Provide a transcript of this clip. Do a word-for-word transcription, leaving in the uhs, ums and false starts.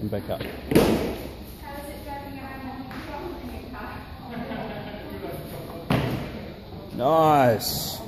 and back up. How is it driving around on the control in your car? Nice.